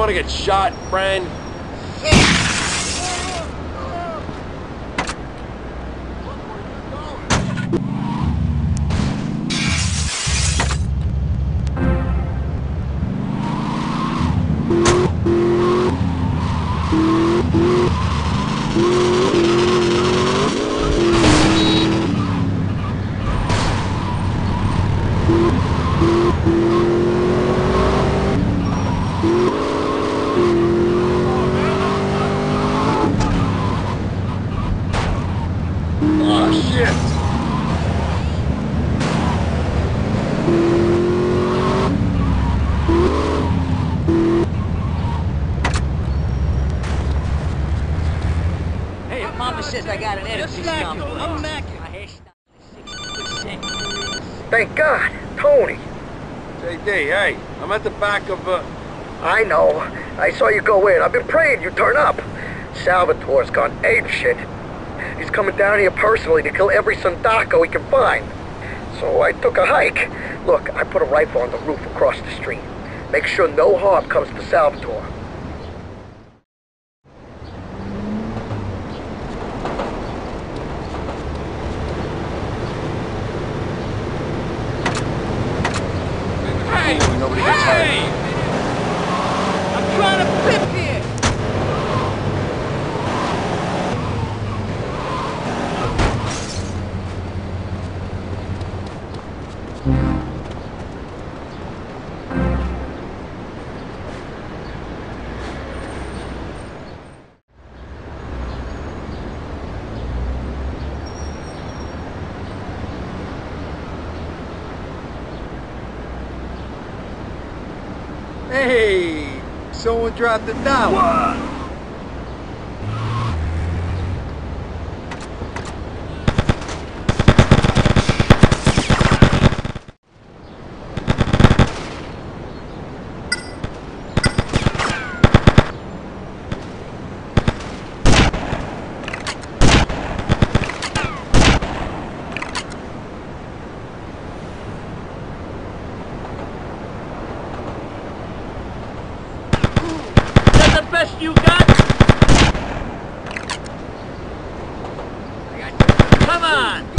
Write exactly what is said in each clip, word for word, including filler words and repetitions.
want to get shot, friend? Thank God, Tony. J D, hey, I'm at the back of uh... I know. I saw you go in. I've been praying you turn up. Salvatore's gone apeshit. He's coming down here personally to kill every Sindacco he can find. So I took a hike. Look, I put a rifle on the roof across the street. Make sure no harm comes to Salvatore. Hey, someone dropped it down. What? You got it. Come on!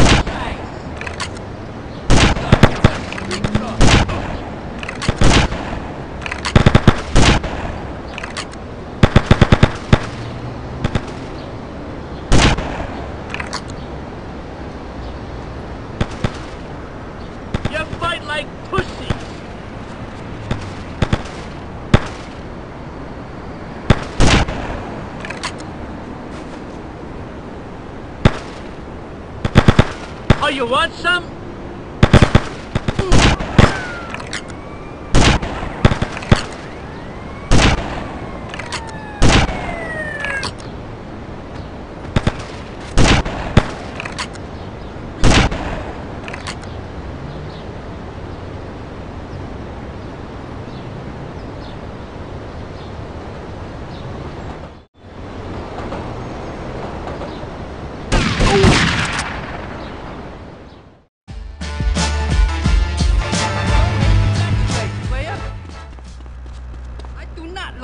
You fight like pussy! You want some?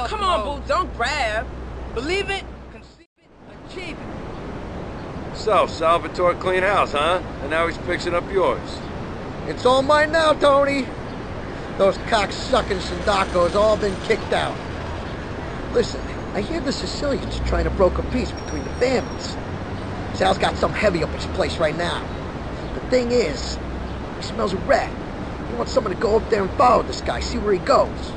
Come on, bro. Boo, don't grab. Believe it, conceive it, achieve it. So, Salvatore clean house, huh? And now he's fixing up yours. It's all mine now, Tony. Those cock-sucking Sindaccos all been kicked out. Listen, I hear the Sicilians trying to broker peace between the families. Sal's got some heavy up his place right now. The thing is, he smells a rat. He wants someone to go up there and follow this guy, see where he goes.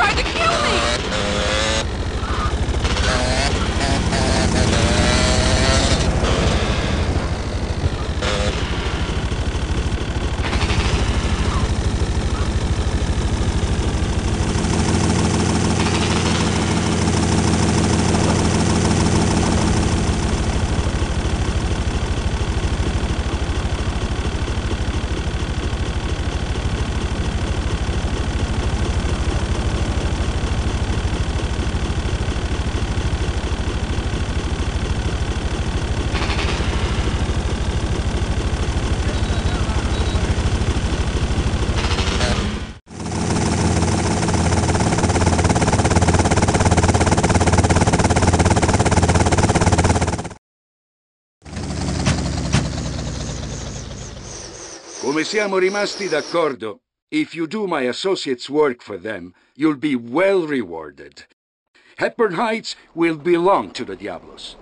tried to kill me! Come siamo rimasti d'accordo, if you do my associates' work for them, you'll be well rewarded. Hepburn Heights will belong to the Diablos.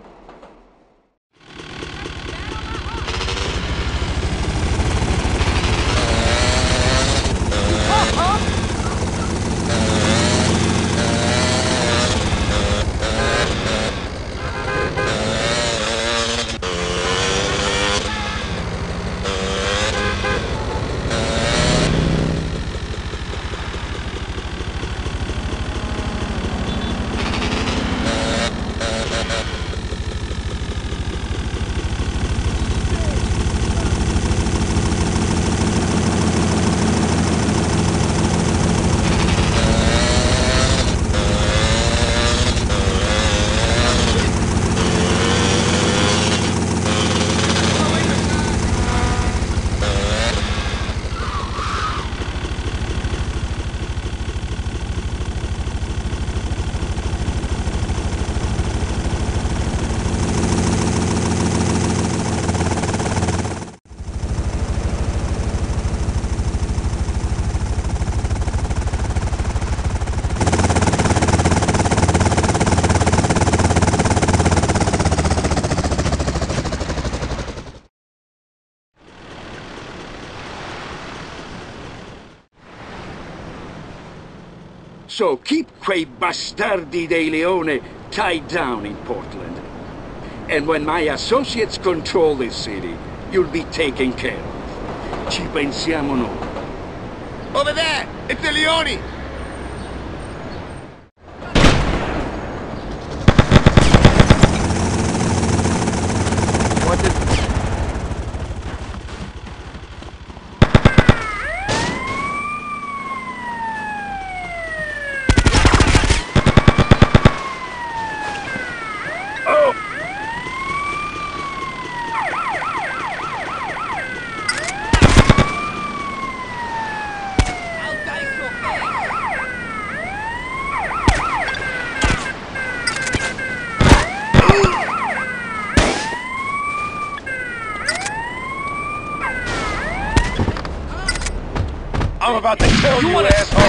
So keep quei bastardi dei Leone tied down in Portland. And when my associates control this city, you'll be taken care of. Ci pensiamo noi. Over there! It's the Leone! I'm about to kill you, you asshole!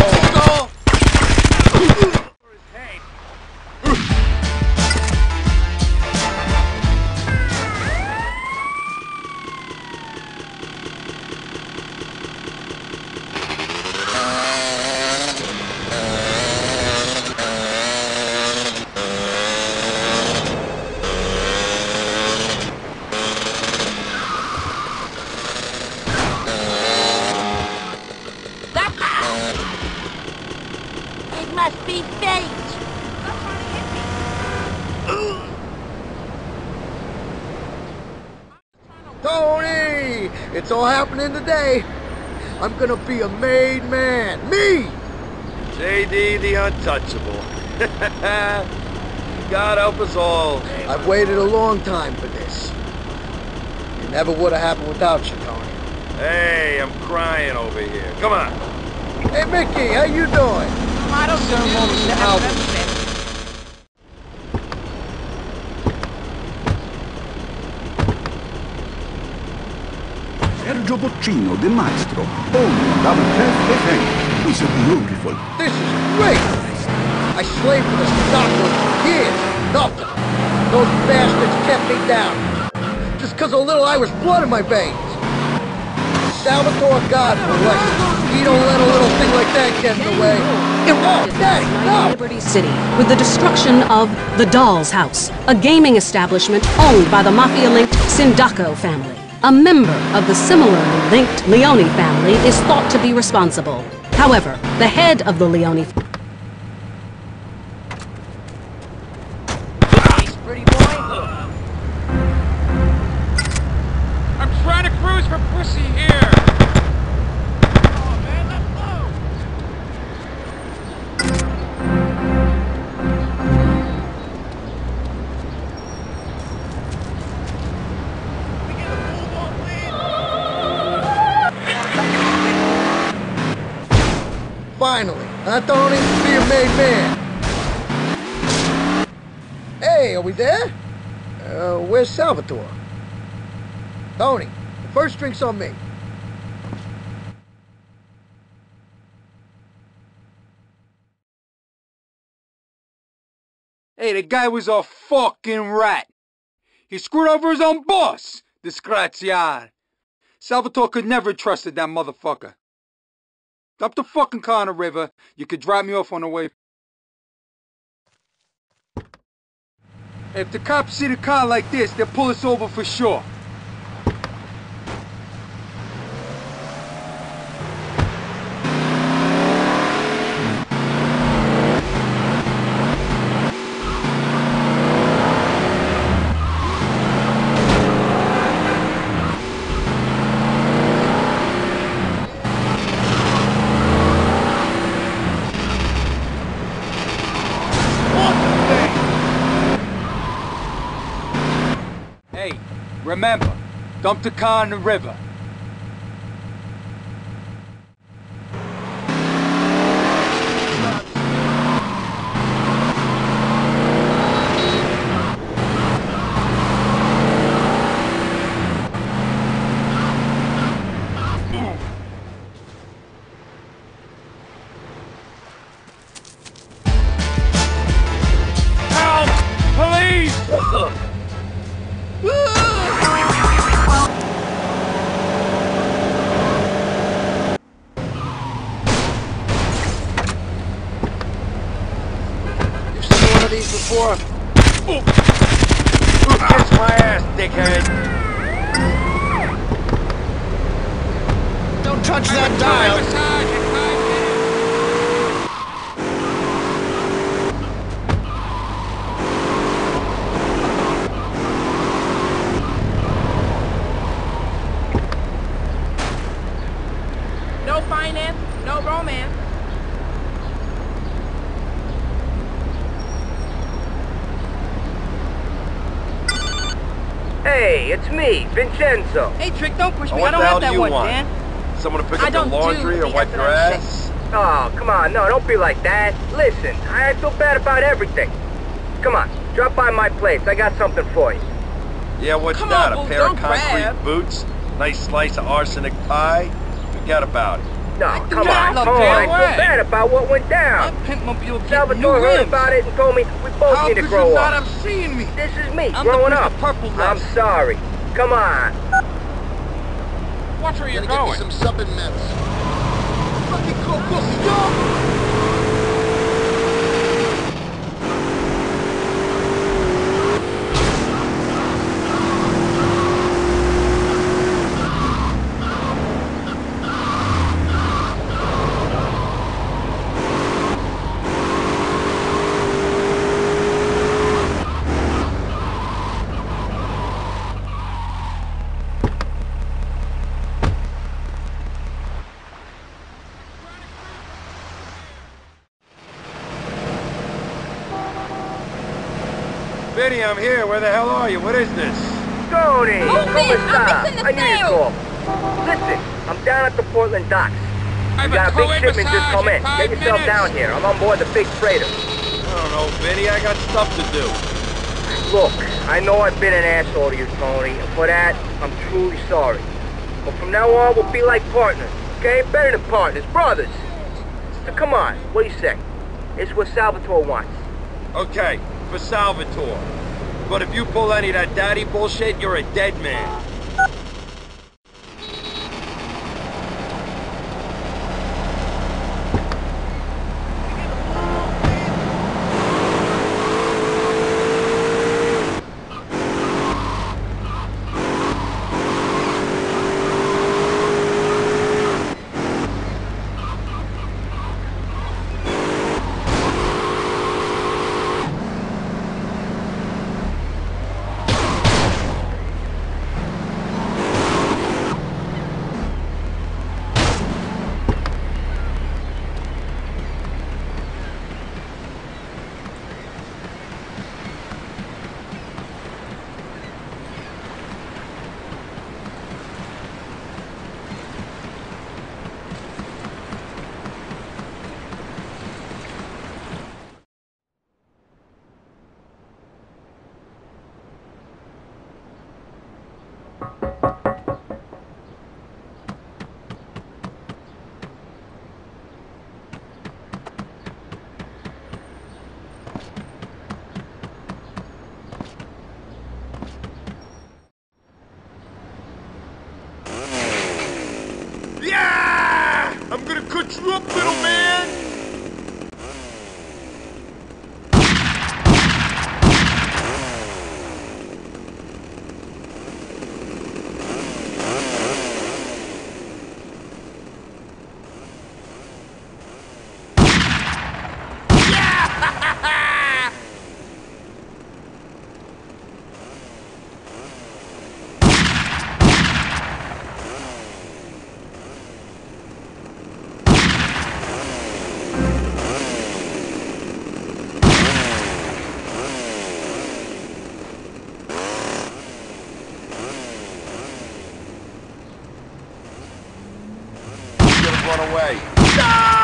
It's all happening today. I'm gonna be a made man. Me! J D the Untouchable. God help us all. I've waited a long time for this. It never would have happened without you, Tony. Hey, I'm crying over here. Come on. Hey, Mickey, how you doing? I don't sound long as the album. Gio de maestro, owned double chef. This is beautiful. This is great. I slaved for the Sindacco for years. Nothing. Those bastards kept me down. Just because of a little Irish blood in my veins. Salvatore God for life. We don't let a little thing like that get in the way. It won't. Hey, no. Liberty City, with the destruction of The Doll's House, a gaming establishment owned by the mafia-linked Sindacco family. A member of the similarly linked Leone family is thought to be responsible. However, the head of the Leone family... Finally, I don't need to be a made man. Hey, are we there? Uh, where's Salvatore? Tony, the first drink's on me. Hey, the guy was a fucking rat. He screwed over his own boss, Disgraziato. Salvatore could never have trusted that motherfucker. Up the fucking car in the river. You could drop me off on the way. If the cops see the car like this, they'll pull us over for sure. Remember, dump the car in the river. Before. Ooh. Ooh, kiss my ass, dickhead. Don't touch that dial. No finance, no romance. Hey, it's me, Vincenzo. Hey, Trick, don't push me. Oh, I don't have that one, man. Someone to pick up the laundry or wipe your ass? Oh, come on, no, don't be like that. Listen, I feel bad about everything. Come on, drop by my place. I got something for you. Yeah, what's that? A pair of concrete boots? Nice slice of arsenic pie? Forget about it. No, come on, come on. I feel bad about what went down. Salvatore heard about it and told me we both need to grow up. How could you not have seen me? This is me, growing up. I'm sorry. Come on. Watch where you're going. Get me some sub and mints. Fucking Coco, stop! Vinnie, I'm here. Where the hell are you? What is this? Jody! Oh, man, I'm missing the sale! Listen, I'm down at the Portland docks. I got a big shipment just come in. Get yourself down here. I'm on board the big freighter. I don't know, Vinnie. I got stuff to do. Look, I know I've been an asshole to you, Tony, and for that, I'm truly sorry. But from now on, we'll be like partners, okay? Better than partners, brothers. So come on, what do you say? It's what Salvatore wants. Okay. For Salvatore. But if you pull any of that daddy bullshit, you're a dead man. run away. Die! Die!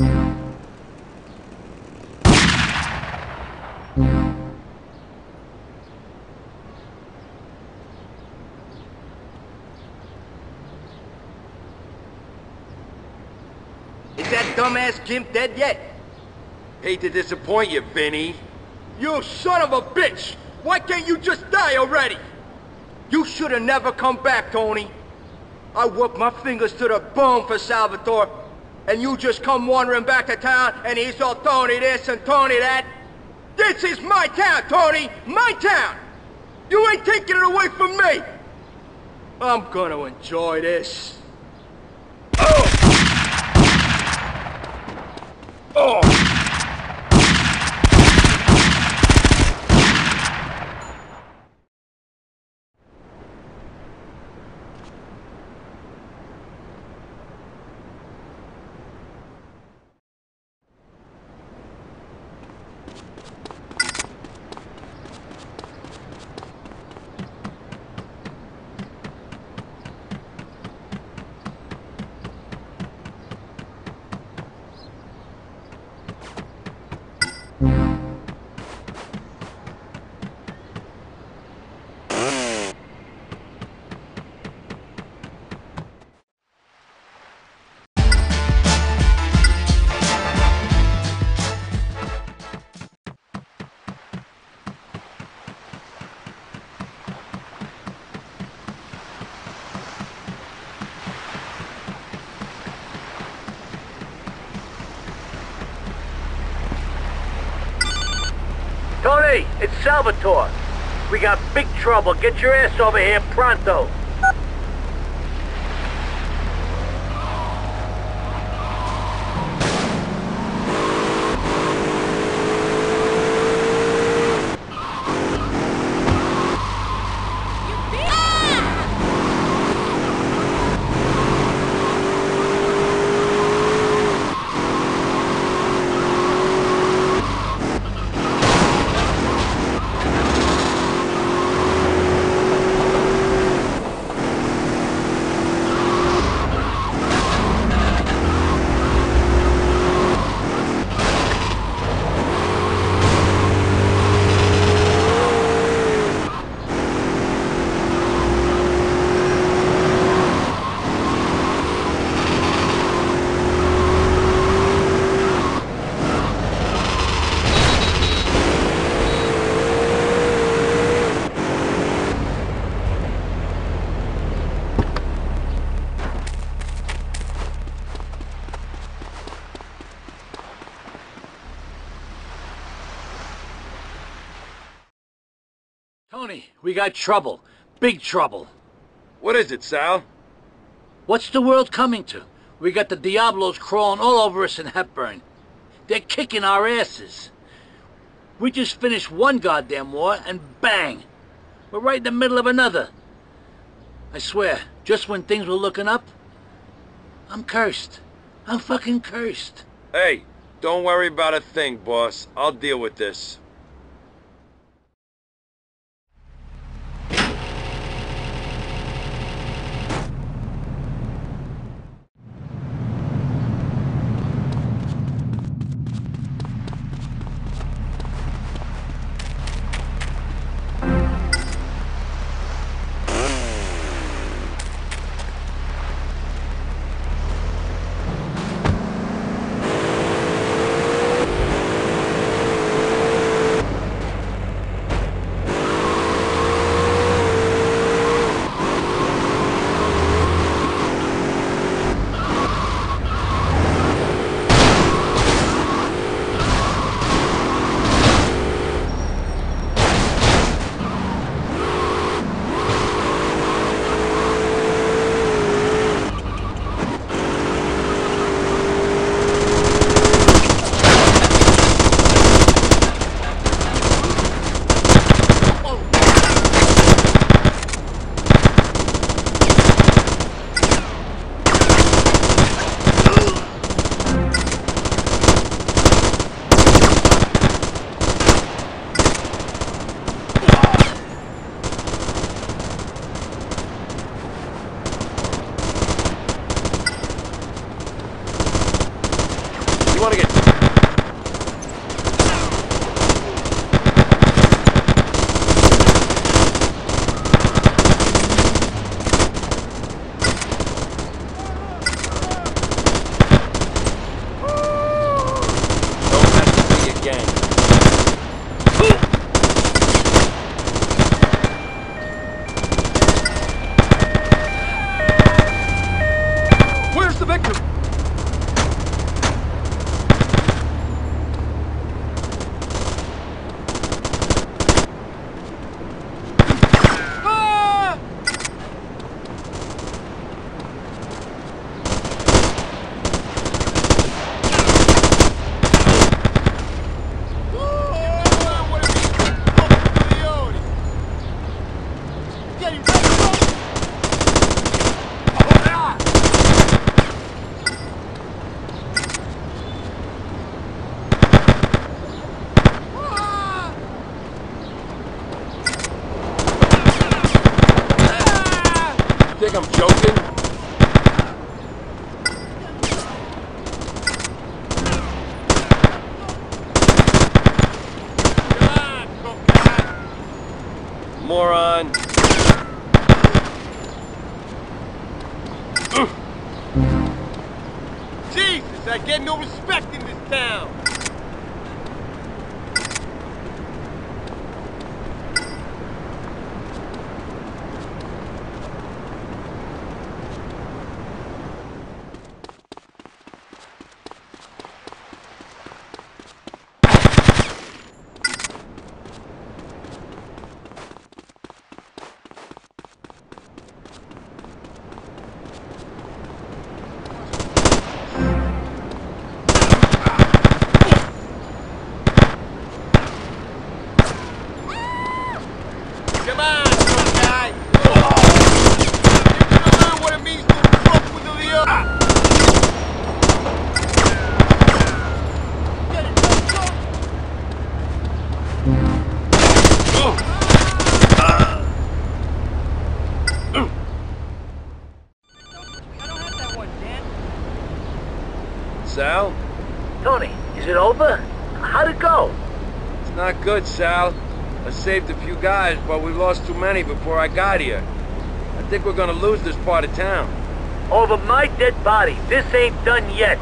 Ooh. Dumbass Gimp dead yet? Hate to disappoint you, Vinnie. You son of a bitch! Why can't you just die already? You should have never come back, Tony. I worked my fingers to the bone for Salvatore, and you just come wandering back to town, and he's all Tony this and Tony that. This is my town, Tony! My town! You ain't taking it away from me! I'm gonna enjoy this. Oh! Oh! It's Salvatore. We got big trouble. Get your ass over here pronto. We got trouble. Big trouble. What is it, Sal? What's the world coming to? We got the Diablos crawling all over us in Hepburn. They're kicking our asses. We just finished one goddamn war and bang! We're right in the middle of another. I swear, just when things were looking up, I'm cursed. I'm fucking cursed. Hey, don't worry about a thing, boss. I'll deal with this. the victim? I'm joking. Moron. Jesus, I get no respect in this town. Sal? Tony, is it over? How'd it go? It's not good, Sal. I saved a few guys, but we lost too many before I got here. I think we're gonna lose this part of town. Over my dead body, this ain't done yet.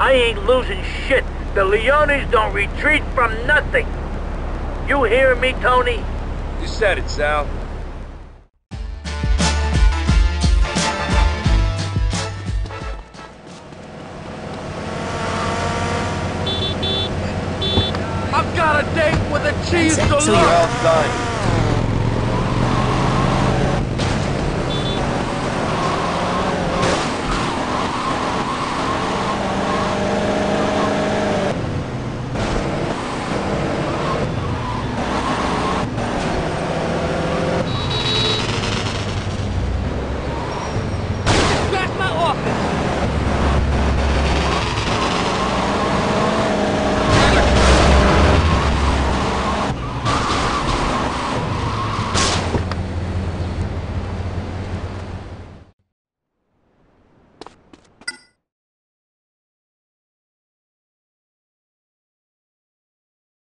I ain't losing shit. The Leonis don't retreat from nothing. You hear me, Tony? You said it, Sal. So you're all done.